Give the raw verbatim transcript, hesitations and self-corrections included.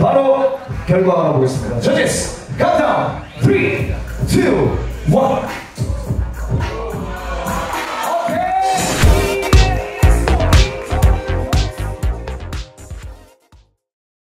바로 결과 알아보겠습니다. 저지스, 카운트다운, three, two,